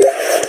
Yeah.